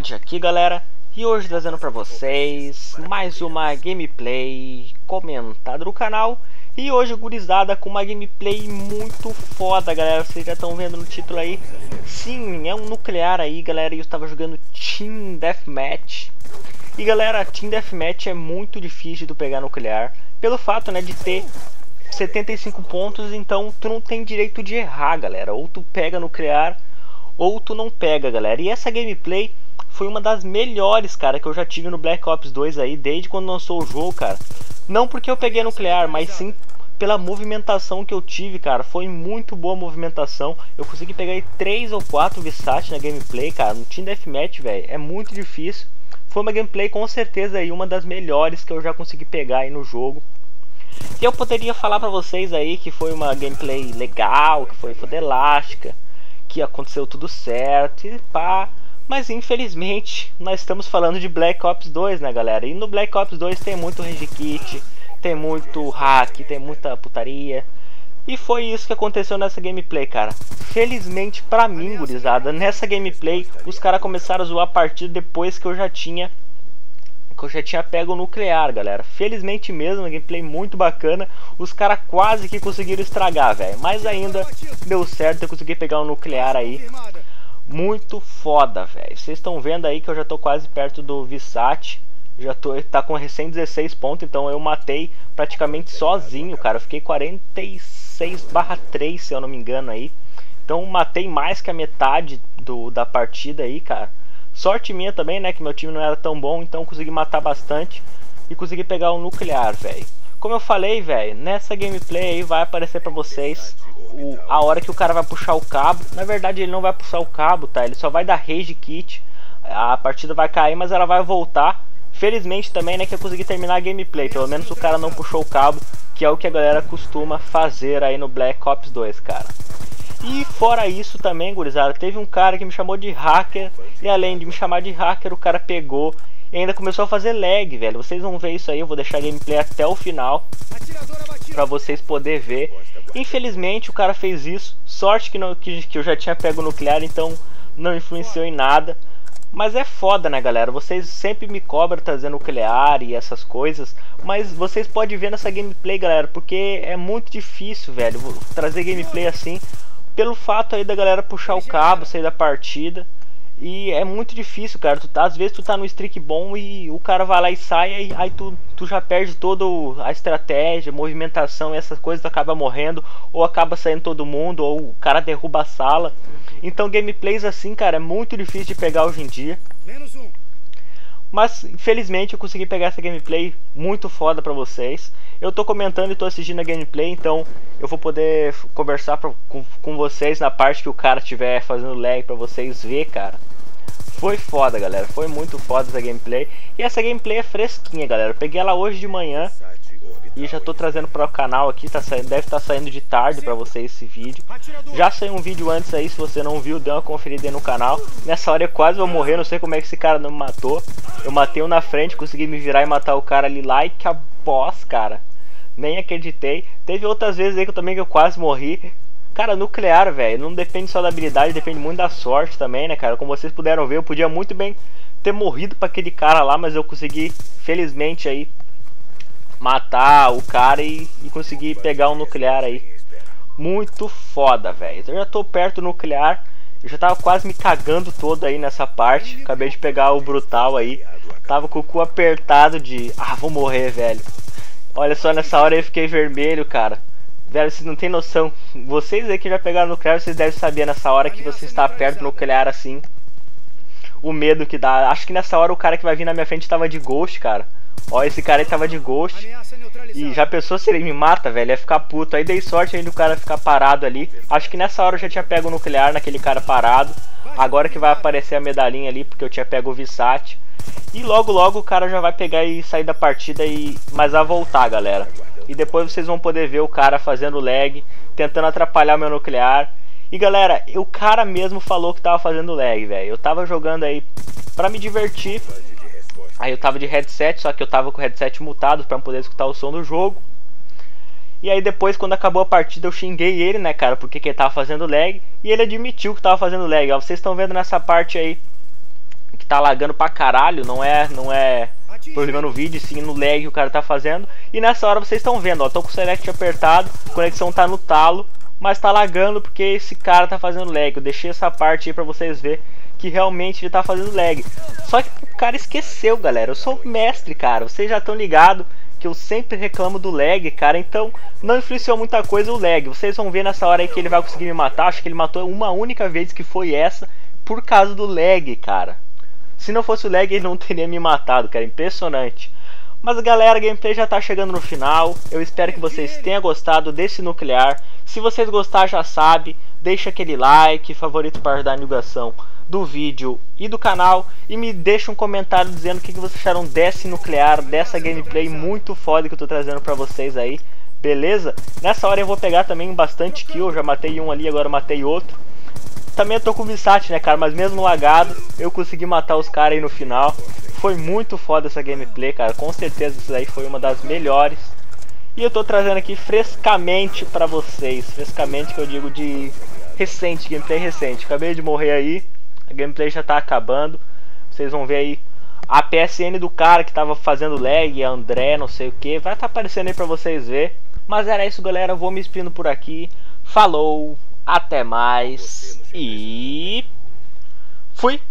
COD aqui, galera, e hoje trazendo para vocês mais uma gameplay comentada do canal. E hoje, gurizada, com uma gameplay muito foda, galera. Vocês já estão vendo no título aí. Sim, é um nuclear aí, galera, e eu estava jogando Team Deathmatch. E galera, Team Deathmatch é muito difícil de pegar nuclear, pelo fato, né, de ter 75 pontos, então tu não tem direito de errar, galera. Ou tu pega nuclear ou tu não pega, galera. E essa gameplay foi uma das melhores, cara, que eu já tive no Black Ops 2 aí, desde quando lançou o jogo, cara. Não porque eu peguei nuclear, mas sim pela movimentação que eu tive, cara. Foi muito boa a movimentação. Eu consegui pegar aí 3 ou 4 Visat na gameplay, cara. No Team Deathmatch, velho, é muito difícil. Foi uma gameplay, com certeza, aí uma das melhores que eu já consegui pegar aí no jogo. E eu poderia falar pra vocês aí que foi uma gameplay legal, que foi fodelástica, que aconteceu tudo certo e pá, mas infelizmente nós estamos falando de Black Ops 2, né, galera? E no Black Ops 2 tem muito rage-kit, tem muito hack, tem muita putaria, e foi isso que aconteceu nessa gameplay, cara. Felizmente pra mim, gurizada, nessa gameplay os caras começaram a zoar a partida depois que eu já tinha pego o nuclear, galera. Felizmente mesmo, uma gameplay muito bacana. Os caras quase que conseguiram estragar, velho, mas ainda deu certo, eu consegui pegar o nuclear aí. Muito foda, velho. Vocês estão vendo aí que eu já tô quase perto do Visat. Já tô, tá com recém 16 pontos, então eu matei praticamente sozinho, cara. Eu fiquei 46/3, se eu não me engano aí. Então matei mais que a metade da partida aí, cara. Sorte minha também, né, que meu time não era tão bom, então consegui matar bastante e consegui pegar o nuclear, velho. Como eu falei, velho, nessa gameplay aí vai aparecer pra vocês a hora que o cara vai puxar o cabo. Na verdade ele não vai puxar o cabo, tá, ele só vai dar rage kit. A partida vai cair, mas ela vai voltar. Felizmente também, né, que eu consegui terminar a gameplay, pelo menos o cara não puxou o cabo, que é o que a galera costuma fazer aí no Black Ops 2, cara. E fora isso também, gurizada, teve um cara que me chamou de hacker, e além de me chamar de hacker, o cara pegou e ainda começou a fazer lag, velho. Vocês vão ver isso aí, eu vou deixar a gameplay até o final pra vocês poderem ver. Infelizmente o cara fez isso, sorte que eu já tinha pego o nuclear, então não influenciou em nada. Mas é foda, né, galera? Vocês sempre me cobram trazer nuclear e essas coisas, mas vocês podem ver nessa gameplay, galera, porque é muito difícil, velho, trazer gameplay assim, pelo fato aí da galera puxar o cabo, sair da partida. E é muito difícil, cara. Às vezes tu tá no streak bom e o cara vai lá e sai, aí tu já perde toda a estratégia, movimentação, essas coisas. Tu acaba morrendo, ou acaba saindo todo mundo, ou o cara derruba a sala. Então gameplays assim, cara, é muito difícil de pegar hoje em dia. Mas infelizmente eu consegui pegar essa gameplay muito foda pra vocês. Eu tô comentando e tô assistindo a gameplay, então eu vou poder conversar com vocês na parte que o cara estiver fazendo lag pra vocês ver, cara. Foi foda, galera, foi muito foda essa gameplay. E essa gameplay é fresquinha, galera, eu peguei ela hoje de manhã e já tô trazendo para o canal aqui. Deve estar saindo de tarde para vocês esse vídeo. Já saiu um vídeo antes aí, se você não viu, dê uma conferida aí no canal. Nessa hora eu quase vou morrer, não sei como é que esse cara não me matou. Eu matei um na frente, consegui me virar e matar o cara ali, like a boss, cara. Nem acreditei. Teve outras vezes aí que eu também quase morri. Cara, nuclear, velho, não depende só da habilidade, depende muito da sorte também, né, cara? Como vocês puderam ver, eu podia muito bem ter morrido para aquele cara lá, mas eu consegui, felizmente aí, matar o cara e conseguir pegar um nuclear aí. Muito foda, velho. Eu já tô perto do nuclear. Eu já tava quase me cagando todo aí nessa parte. Acabei de pegar o brutal aí. Tava com o cu apertado de... Ah, vou morrer, velho. Olha só, nessa hora eu fiquei vermelho, cara. Velho, vocês não tem noção. Vocês aí que já pegaram nuclear, vocês devem saber nessa hora que você está perto do nuclear assim, o medo que dá. Acho que nessa hora o cara que vai vir na minha frente tava de ghost, cara. Ó, esse cara aí tava de ghost. E já pensou se ele me mata, velho? Ia ficar puto. Aí dei sorte aí do cara ficar parado ali. Acho que nessa hora eu já tinha pego o nuclear naquele cara parado. Agora que vai aparecer a medalhinha ali, porque eu tinha pego o Visat. E logo logo o cara já vai pegar e sair da partida e... Mas vai voltar, galera. E depois vocês vão poder ver o cara fazendo lag, tentando atrapalhar o meu nuclear. E galera, o cara mesmo falou que tava fazendo lag, velho. Eu tava jogando aí pra me divertir. Aí eu tava de headset, só que eu tava com o headset mutado pra poder escutar o som do jogo. E aí depois, quando acabou a partida, eu xinguei ele, né, cara, porque que ele tava fazendo lag. E ele admitiu que tava fazendo lag, ó. Vocês estão vendo nessa parte aí, que tá lagando pra caralho, não é problema no vídeo, sim no lag que o cara tá fazendo. E nessa hora vocês estão vendo, ó, tô com o select apertado, a conexão tá no talo, mas tá lagando porque esse cara tá fazendo lag. Eu deixei essa parte aí pra vocês verem que realmente ele tá fazendo lag. Só que o cara esqueceu, galera, eu sou o mestre, cara, vocês já estão ligados que eu sempre reclamo do lag, cara, então não influenciou muita coisa o lag. Vocês vão ver nessa hora aí que ele vai conseguir me matar, acho que ele matou uma única vez, que foi essa, por causa do lag, cara. Se não fosse o lag ele não teria me matado, cara, impressionante. Mas galera, a gameplay já tá chegando no final, eu espero que vocês tenham gostado desse nuclear. Se vocês gostar já sabe, deixa aquele like, favorito para ajudar a divulgação do vídeo e do canal, e me deixa um comentário dizendo o que vocês acharam desse nuclear, dessa gameplay muito foda que eu tô trazendo pra vocês aí, beleza? Nessa hora eu vou pegar também bastante kill, eu já matei um ali, agora eu matei outro. Também eu tô com o Visat, né, cara, mas mesmo lagado eu consegui matar os caras aí no final. Foi muito foda essa gameplay, cara, com certeza isso aí foi uma das melhores. E eu tô trazendo aqui frescamente pra vocês, frescamente que eu digo de recente, gameplay recente. Acabei de morrer aí, a gameplay já tá acabando, vocês vão ver aí a PSN do cara que tava fazendo lag, André, não sei o que, vai tá aparecendo aí pra vocês ver. Mas era isso, galera, eu vou me despindo por aqui, falou, até mais e fui!